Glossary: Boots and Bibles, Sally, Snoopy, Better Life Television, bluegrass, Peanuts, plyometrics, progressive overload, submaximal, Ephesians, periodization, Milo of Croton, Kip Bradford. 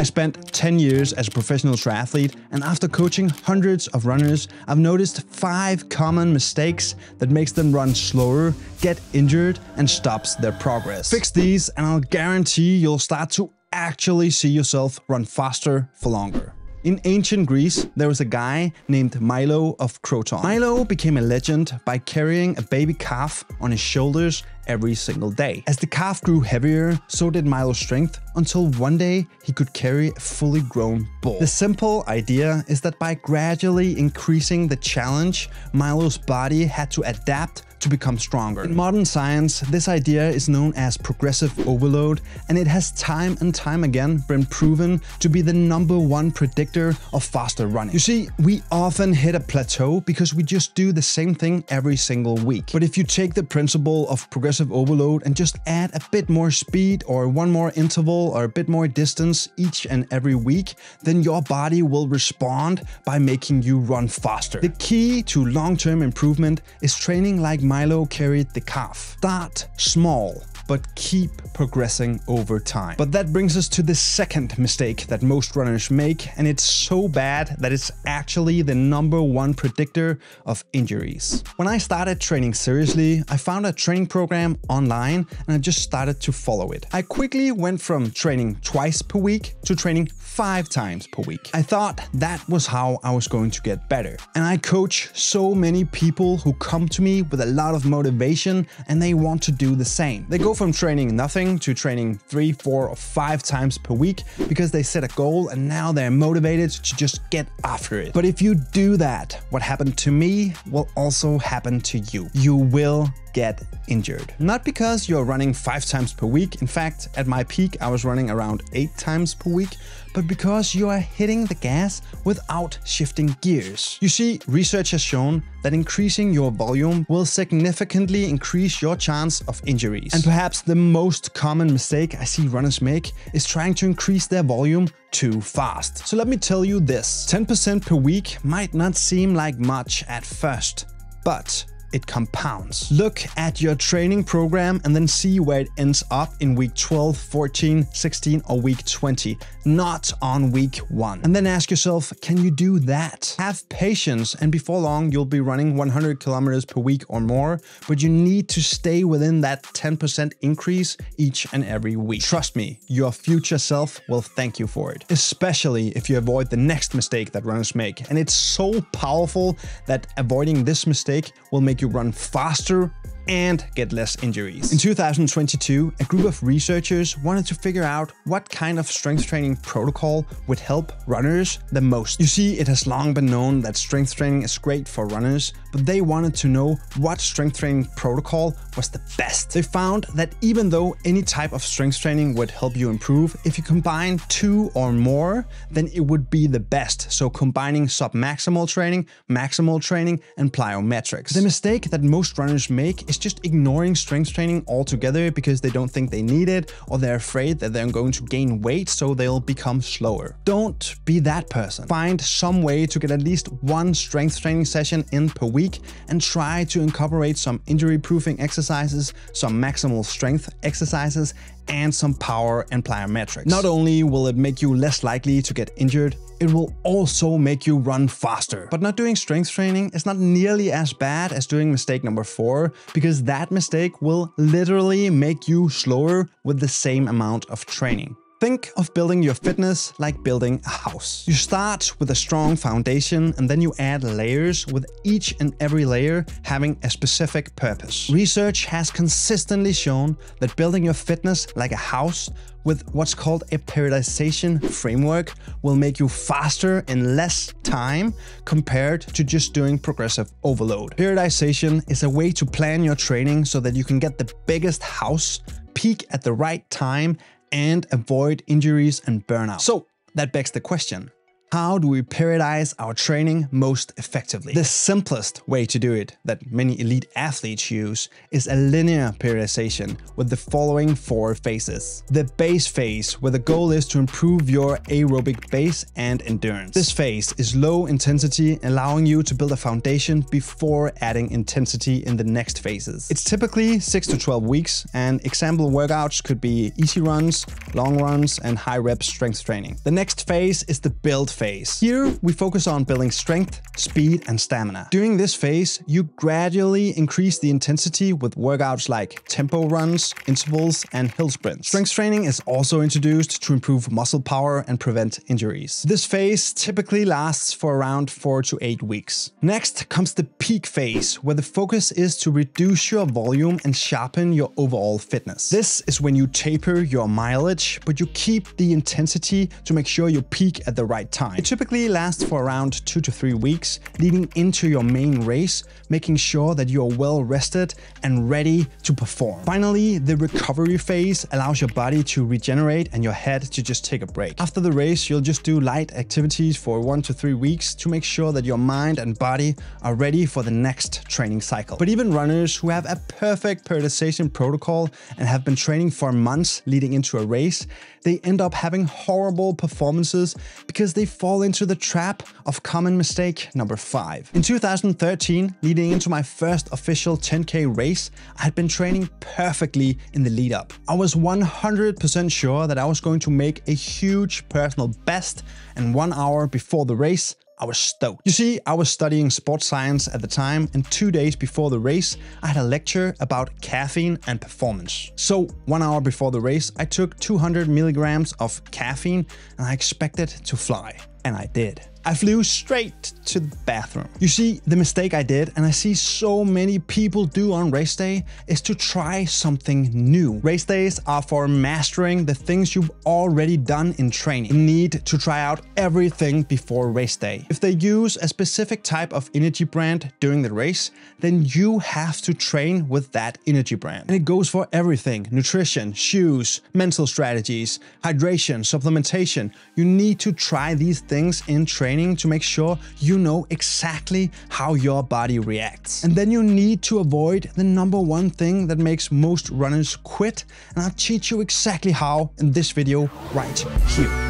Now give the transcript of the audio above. I spent 10 years as a professional triathlete, and after coaching hundreds of runners, I've noticed 5 common mistakes that makes them run slower, get injured, and stops their progress. Fix these and I'll guarantee you'll start to actually see yourself run faster for longer. In ancient Greece, there was a guy named Milo of Croton. Milo became a legend by carrying a baby calf on his shoulders every single day. As the calf grew heavier, so did Milo's strength, until one day he could carry a fully grown bull. The simple idea is that by gradually increasing the challenge, Milo's body had to adapt to become stronger. In modern science, this idea is known as progressive overload, and it has time and time again been proven to be the #1 predictor of faster running. You see, we often hit a plateau because we just do the same thing every single week. But if you take the principle of progressive overload and just add a bit more speed or one more interval or a bit more distance each and every week, then your body will respond by making you run faster. The key to long-term improvement is training like Milo carried the calf. Start small, but keep progressing over time. But that brings us to the second mistake that most runners make, and it's so bad that it's actually the #1 predictor of injuries. When I started training seriously, I found a training program online and I just started to follow it. I quickly went from training twice per week to training 5 times per week. I thought that was how I was going to get better. And I coach so many people who come to me with a lot of motivation and they want to do the same. They go from training nothing to training 3, 4, or 5 times per week because they set a goal and now they're motivated to just get after it. But if you do that, what happened to me will also happen to you. You will get injured. Not because you're running 5 times per week, in fact, at my peak I was running around 8 times per week, but because you are hitting the gas without shifting gears. You see, research has shown that increasing your volume will significantly increase your chance of injuries. And perhaps the most common mistake I see runners make is trying to increase their volume too fast. So let me tell you this, 10% per week might not seem like much at first, but it compounds. Look at your training program and then see where it ends up in week 12, 14, 16, or week 20, not on week 1. And then ask yourself, can you do that? Have patience, and before long, you'll be running 100 kilometers per week or more, but you need to stay within that 10% increase each and every week. Trust me, your future self will thank you for it, especially if you avoid the next mistake that runners make. And it's so powerful that avoiding this mistake will make you run faster and get less injuries. In 2022, a group of researchers wanted to figure out what kind of strength training protocol would help runners the most. You see, it has long been known that strength training is great for runners, but they wanted to know what strength training protocol was the best. They found that even though any type of strength training would help you improve, if you combine 2 or more, then it would be the best. So combining submaximal training, maximal training, and plyometrics. The mistake that most runners make is just ignoring strength training altogether because they don't think they need it, or they're afraid that they're going to gain weight, so they'll become slower. Don't be that person. Find some way to get at least 1 strength training session in per week and try to incorporate some injury proofing exercises, some maximal strength exercises, and some power and plyometrics. Not only will it make you less likely to get injured, it will also make you run faster. But not doing strength training is not nearly as bad as doing mistake number 4, because that mistake will literally make you slower with the same amount of training. Think of building your fitness like building a house. You start with a strong foundation and then you add layers, with each and every layer having a specific purpose. Research has consistently shown that building your fitness like a house with what's called a periodization framework will make you faster in less time compared to just doing progressive overload. Periodization is a way to plan your training so that you can get the biggest house, peak at the right time, and avoid injuries and burnout. So that begs the question, How do we periodize our training most effectively? The simplest way to do it that many elite athletes use is a linear periodization with the following four phases. The base phase, where the goal is to improve your aerobic base and endurance. This phase is low intensity, allowing you to build a foundation before adding intensity in the next phases. It's typically 6 to 12 weeks, and example workouts could be easy runs, long runs, and high rep strength training. The next phase is the build phase. Here we focus on building strength, speed, and stamina. During this phase, you gradually increase the intensity with workouts like tempo runs, intervals, and hill sprints. Strength training is also introduced to improve muscle power and prevent injuries. This phase typically lasts for around 4 to 8 weeks. Next comes the peak phase, where the focus is to reduce your volume and sharpen your overall fitness. This is when you taper your mileage, but you keep the intensity to make sure you peak at the right time. It typically lasts for around 2 to 3 weeks, leading into your main race, making sure that you're well rested and ready to perform. Finally, the recovery phase allows your body to regenerate and your head to just take a break. After the race, you'll just do light activities for 1 to 3 weeks to make sure that your mind and body are ready for the next training cycle. But even runners who have a perfect periodization protocol and have been training for months leading into a race, they end up having horrible performances because they fall into the trap of common mistake number 5. In 2013, leading into my first official 10K race, I had been training perfectly in the lead up. I was 100% sure that I was going to make a huge personal best, and 1 hour before the race, I was stoked. You see, I was studying sports science at the time, and 2 days before the race, I had a lecture about caffeine and performance. So 1 hour before the race, I took 200 milligrams of caffeine, and I expected to fly. And I did. I flew straight to the bathroom. You see, the mistake I did, and I see so many people do on race day, is to try something new. Race days are for mastering the things you've already done in training. You need to try out everything before race day. If they use a specific type of energy brand during the race, then you have to train with that energy brand. And it goes for everything: nutrition, shoes, mental strategies, hydration, supplementation. You need to try these things in training to make sure you know exactly how your body reacts. And then you need to avoid the #1 thing that makes most runners quit, and I'll teach you exactly how in this video right here.